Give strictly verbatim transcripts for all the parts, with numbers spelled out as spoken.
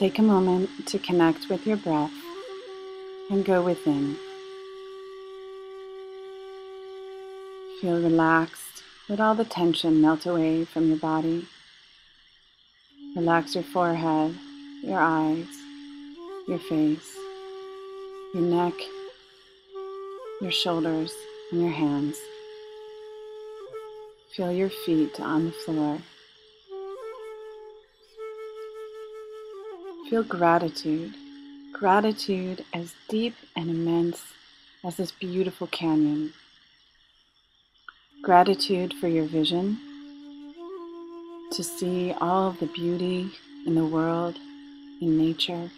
Take a moment to connect with your breath and go within. Feel relaxed. Let all the tension melt away from your body. Relax your forehead, your eyes, your face, your neck, your shoulders, and your hands. Feel your feet on the floor. Feel gratitude, gratitude as deep and immense as this beautiful canyon. Gratitude for your vision, to see all of the beauty in the world, in nature.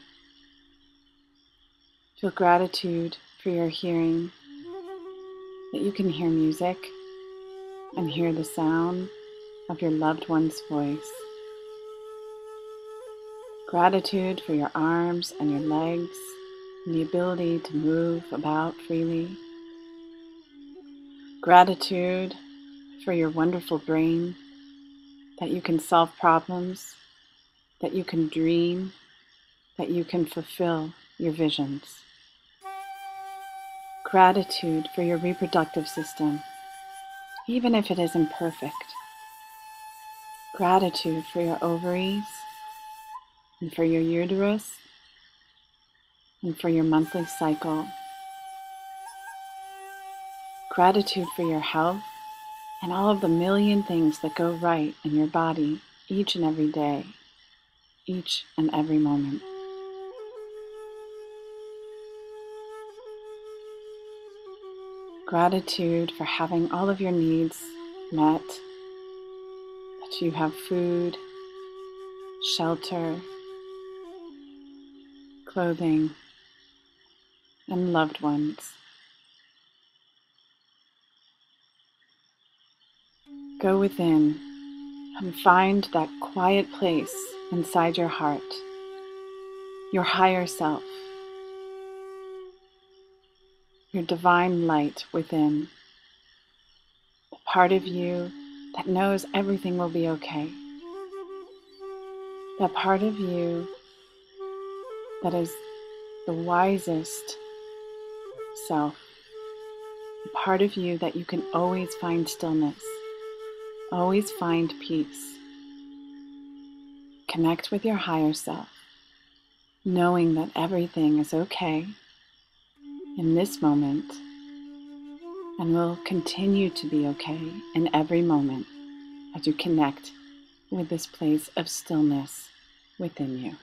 Feel gratitude for your hearing, that you can hear music and hear the sound of your loved one's voice. Gratitude for your arms and your legs, and the ability to move about freely. Gratitude for your wonderful brain, that you can solve problems, that you can dream, that you can fulfill your visions. Gratitude for your reproductive system, even if it is imperfect. Gratitude for your ovaries, and for your uterus, and for your monthly cycle. Gratitude for your health, and all of the million things that go right in your body each and every day, each and every moment. Gratitude for having all of your needs met, that you have food, shelter, clothing, and loved ones. Go within and find that quiet place inside your heart, your higher self, your divine light within, the part of you that knows everything will be okay, that part of you that is the wisest self, the part of you that you can always find stillness. Always find peace. Connect with your higher self, knowing that everything is okay in this moment and will continue to be okay in every moment as you connect with this place of stillness within you.